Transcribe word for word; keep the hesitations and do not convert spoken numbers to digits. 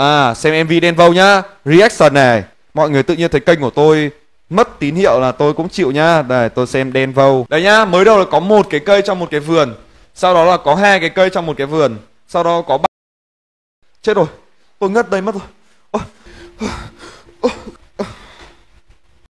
À, xem em vê Đen Vâu nhá. Reaction này. Mọi người tự nhiên thấy kênh của tôi mất tín hiệu là tôi cũng chịu nhá. Đây, tôi xem Đen Vâu. Đấy nhá, mới đầu là có một cái cây trong một cái vườn. Sau đó là có hai cái cây trong một cái vườn. Sau đó có ba. Chết rồi, tôi ngất đây mất rồi. Ôi.